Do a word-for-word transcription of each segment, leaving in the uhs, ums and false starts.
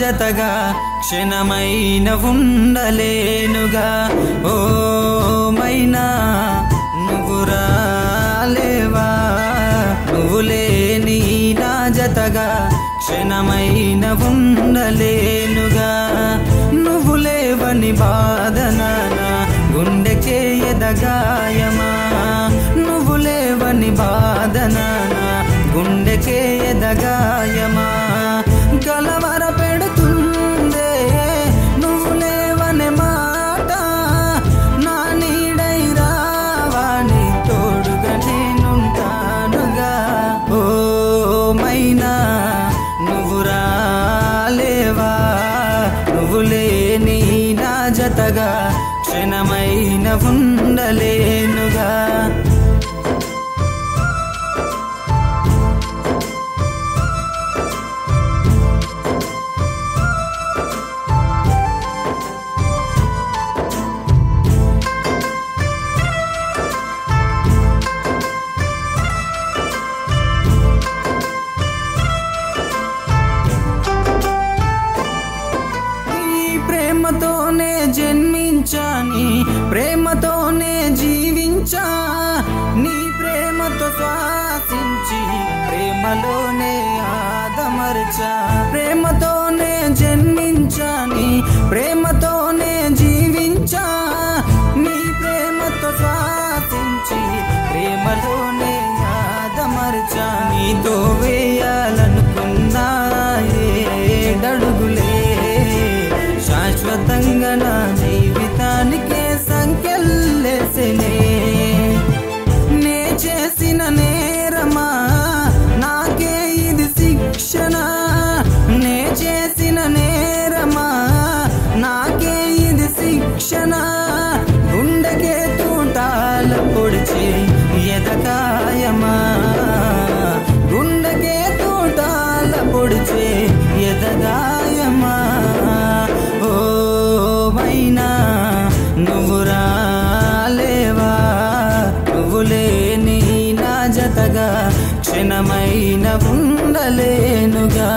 జతగా క్షణమైన ఉండలేనుగా. ఓ మైనా నువ్వు రాలేవా, నువ్వు లేని నా జతగా క్షణమైన ఉండలేనుగా. నువ్వు లేవని బాధనా గుండెకే ఎదగాయమా, నువ్వు లేవని బాధనా గుండెకే ఎదగాయమా. కలవర పెడుతుందే నువ్వు లేవనే మాట, నా నీడై రావా, నీ తోడుగా నేనుంటానుగా. ఓ మైనా నువ్వు రాలేవా, నువ్వు లేని నా జతగా క్షణమైన ఉండలేనుగా. ప్రేమతోనే జన్మించాని, ప్రేమతోనే జీవించా, నీ ప్రేమతో శ్వాసించి ప్రేమలోనే ఆదమర్చా. ప్రేమతోనే జన్మించాని, ప్రేమతోనే జీవించా, నీ ప్రేమతో శ్వాసించి ప్రేమలోనే ఆదమర్చా. నీతో వేయాలనుకున్నా ఏడడుగులే శాశ్వతంగా నా జీవితానికే సంకెళ్ళేసినే. నే చేసిన నేరమా, నాకే ఇది శిక్షణ, నే చేసిన నేరమా, నాకే ఇది శిక్షణ. గుండెకే తూటాల పొడిచి ఎదగాయమా, గుండెకే తూటాల పొడిచి ఎదగాయమా. నువ్వు రాలేవా, నువ్వు లేని నా జతగా క్షణమైన ఉండలేనుగా.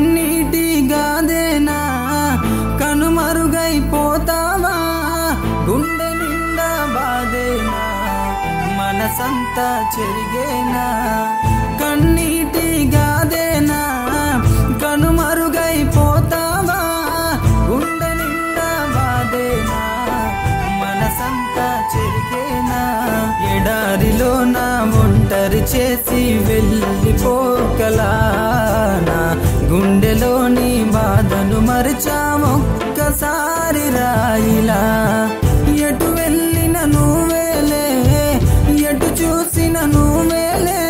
కన్నీటి గాదేనా కనుమరుగైపోతావా, గుండె నిండా బాధేనా మనసంతా చెరిగేనా. కన్నీటి గాదేనా కనుమరుగైపోతావా, గుండె నిండా బాధేనా మనసంతా చెరిగేనా. ఎడారిలో నా ఒంటరి చేసి వెళ్ళిపోకలా, గుండెలోని బాధను మరచామొక్కసారి రాయిలా. ఎటు వెళ్ళిన నువ్వేలే, ఎటు చూసిన నువ్వేలే,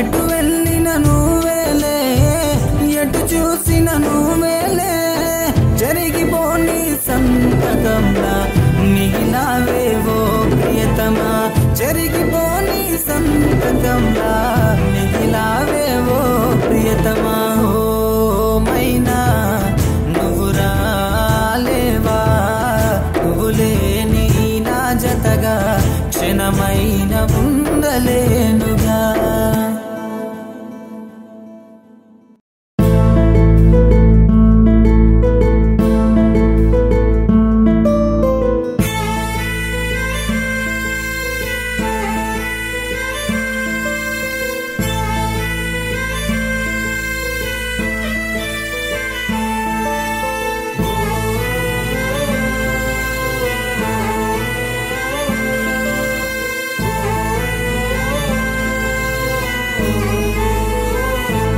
ఎటు వెళ్ళిన నువ్వేలే, ఎటు చూసిన నువ్వేలే. జరిగిపోని సంతకంలా మిగిలావేవో ప్రియతమా, జరిగిపోని సంతకంలా మిగిలావేవో ప్రియతమా. క్షణమైన ఉండలేనుగా.